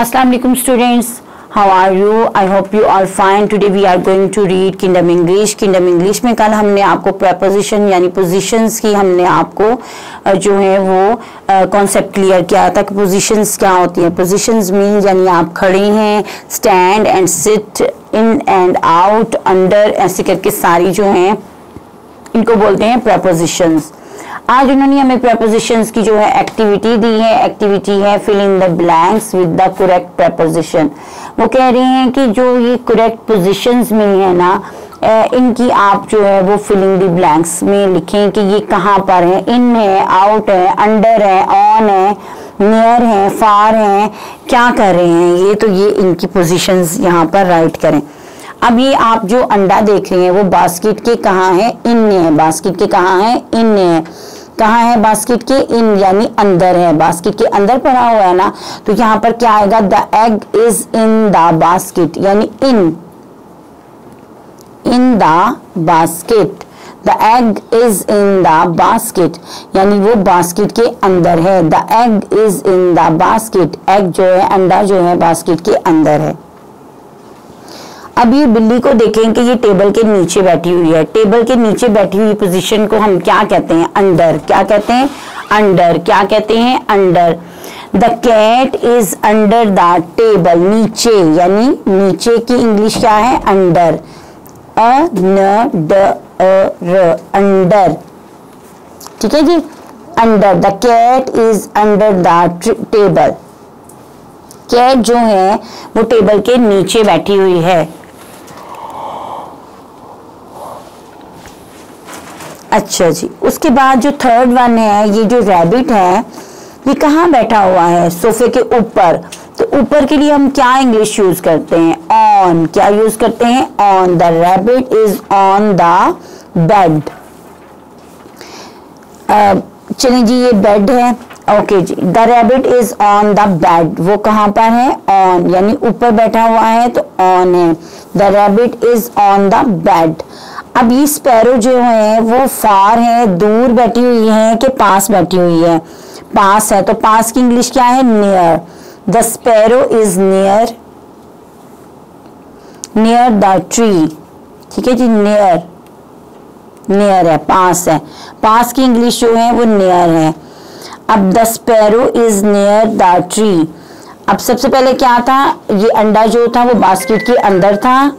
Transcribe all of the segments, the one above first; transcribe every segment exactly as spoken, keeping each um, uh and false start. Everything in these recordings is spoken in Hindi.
अस्सलाम वालेकुम students, how are you? I hope you are fine. Today we are going to read kingdom English. Kingdom English में कल हमने आपको प्रपोजिशन यानी पोजीशंस की हमने आपको जो है वो कॉन्सेप्ट क्लियर किया था कि पोजीशंस क्या होती हैं। पोजीशंस मीन यानी आप खड़े हैं, stand and sit, in and out, under, ऐसे करके सारी जो हैं इनको बोलते हैं प्रपोजिशंस। आज उन्होंने हमें प्रपोजिशंस की जो है एक्टिविटी दी है। एक्टिविटी है fill in the blanks with the correct preposition. वो कह रहे हैं कि जो ये करेक्ट पोजिशंस में है ना, इनकी आप जो है वो फिल इन द ब्लैंक्स में लिखें कि ये कहाँ पर है। इन है, आउट है, अंडर है, ऑन है, नियर है, फार है, क्या कर रहे हैं ये, तो ये इनकी पोजिशंस यहाँ पर राइट करें। अब ये आप जो अंडा देख रहे हैं वो बास्केट के कहाँ है, इन है। बास्केट के कहाँ है, इन है। कहाँ है बास्केट के, इन, यानी अंदर है। बास्केट के अंदर पड़ा हुआ है ना, तो यहाँ पर क्या आएगा, the egg is in the basket, यानी in in the basket. The egg is in the basket, यानी वो बास्केट के अंदर है। The egg is in the basket, egg जो है, अंडा जो है, बास्केट के अंदर है। अब ये बिल्ली को देखें कि ये टेबल के नीचे बैठी हुई है। टेबल के नीचे बैठी हुई पोजीशन को हम क्या कहते हैं, अंडर। क्या कहते हैं, अंडर। क्या कहते हैं, under. The cat is under the table, नीचे, यानी नीचे की इंग्लिश क्या है, अंडर। अ न ड अ र, अंडर। ठीक है जी, under. The cat is under the table, cat जो है वो टेबल के नीचे बैठी हुई है। अच्छा जी, उसके बाद जो थर्ड वन है, ये जो रैबिट है ये कहाँ बैठा हुआ है, सोफे के ऊपर। तो ऊपर के लिए हम क्या इंग्लिश यूज करते हैं, ऑन। क्या यूज करते हैं, on. The rabbit is on the bed. चलिए जी, ये बेड है, ओके जी। The rabbit is on the bed, वो कहाँ पर है, ऑन, यानी ऊपर बैठा हुआ है तो ऑन है। The rabbit is on the bed. अब ये स्पैरो जो है वो फार है, दूर बैठी हुई है कि पास बैठी हुई है, पास है, तो पास की इंग्लिश क्या है, near. The sparrow is near near the tree. ठीक है जी, नियर नियर है, पास है, पास की इंग्लिश जो है वो नियर है। अब the sparrow is near the tree. अब सबसे पहले क्या था, ये अंडा जो था वो बास्केट के अंदर था,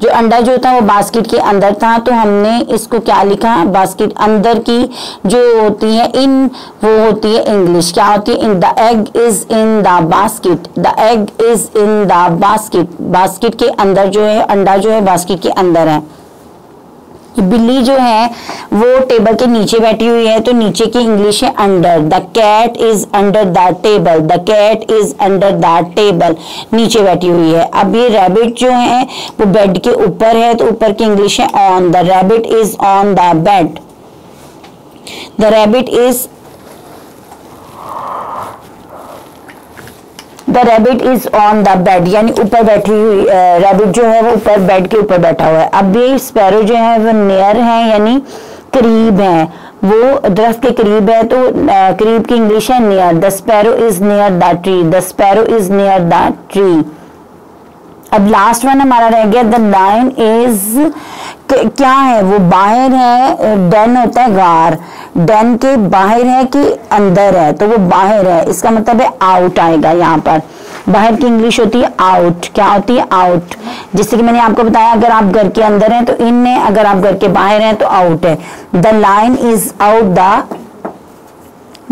जो अंडा जो था वो बास्केट के अंदर था, तो हमने इसको क्या लिखा, बास्केट। अंदर की जो होती है इन, वो होती है इंग्लिश, क्या होती है, in. The egg is in the basket, the egg is in the basket, basket के अंदर जो है, अंडा जो है बास्केट के अंदर है। बिल्ली जो है वो टेबल के नीचे बैठी हुई है, तो नीचे की इंग्लिश है under. The cat is under the table, the cat is under the table, नीचे बैठी हुई है। अब ये रैबिट जो है वो बेड के ऊपर है, तो ऊपर की इंग्लिश है on. The rabbit is on the bed, the rabbit is the rabbit is on the bed, यानी ऊपर बैठी हुई रैबिट जो है वो ऊपर, बेड के ऊपर बैठा हुआ है। अब ये स्पैरो जो है वो नियर है, यानी करीब है, वो दरख्त के करीब है, तो करीब की इंग्लिश है near. The sparrow is near the tree, the sparrow is near the tree. अब लास्ट वन हमारा रह गया, द लायन इज, क्या है वो, बाहर है, डन होता है गार, डन के बाहर है कि अंदर है, तो वो बाहर है, इसका मतलब है आउट आएगा यहाँ पर। बाहर की इंग्लिश होती है आउट, क्या होती है, आउट। जैसे कि मैंने आपको बताया, अगर आप घर के अंदर हैं तो इन है, अगर आप घर के बाहर हैं तो आउट है। The lion is out the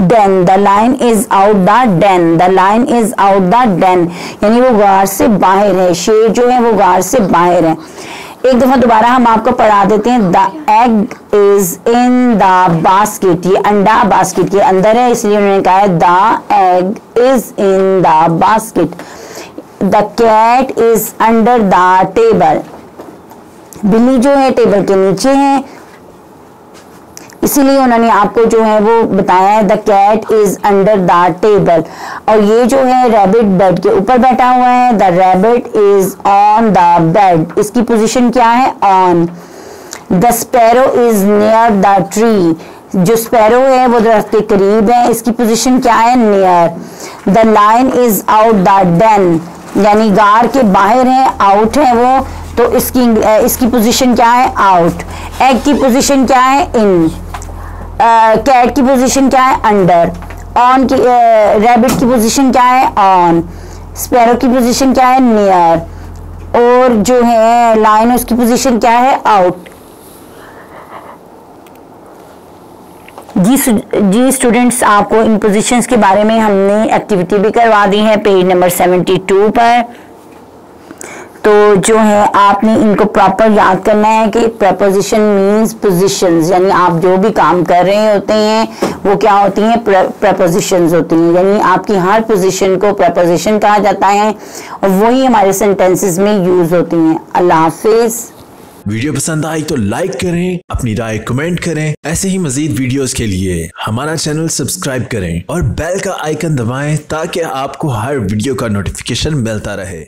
den, the lion is out the den, the lion is out the den, यानी वो गार से बाहर है, शेर जो है वो गार से बाहर है। एक दफा दोबारा हम आपको पढ़ा देते हैं। The egg is in the basket, ये अंडा बास्केट के अंदर है, इसलिए उन्होंने कहा है the egg is in the basket. The cat is under the table, बिल्ली जो है टेबल के नीचे है, इसीलिए उन्होंने आपको जो है वो बताया है the cat is under the table. और ये जो है रैबिट बेड के ऊपर बैठा हुआ है, the rabbit is on the bed, इसकी पोजीशन क्या है, on. The sparrow is near the tree, जो स्पैरो है वो दरख्त के करीब है, इसकी पोजीशन क्या है, near. The lion is out the den, यानी गार के बाहर है, आउट है वो, तो इसकी इसकी पोजीशन क्या है आउट। एग की पोजीशन क्या है इन, कैट की पोजीशन क्या है अंडर, ऑन की रैबिट की पोजीशन क्या है ऑन, स्पैरो की पोजीशन क्या है नियर, और जो है लाइन उसकी पोजीशन क्या है आउट। जी जी स्टूडेंट्स, आपको इन पोजीशंस के बारे में हमने एक्टिविटी भी करवा दी है पेज नंबर बहत्तर पर, तो जो है आपने इनको प्रॉपर याद करना है कि प्रपोजिशन मींस पोजीशंस, यानी आप जो भी काम कर रहे होते हैं वो क्या होती हैं प्रपोजिशंस होती हैं, यानी आपकी हर पोजीशन को प्रपोजिशन कहा जाता है और वही हमारे सेंटेंसेस में यूज होती हैं। अल्लाह हाफिज़। वीडियो पसंद आई तो लाइक करें, अपनी राय कमेंट करें, ऐसे ही मजीद वीडियोस के लिए हमारा चैनल सब्सक्राइब करें और बेल का आइकन दबाएं ताकि आपको हर वीडियो का नोटिफिकेशन मिलता रहे।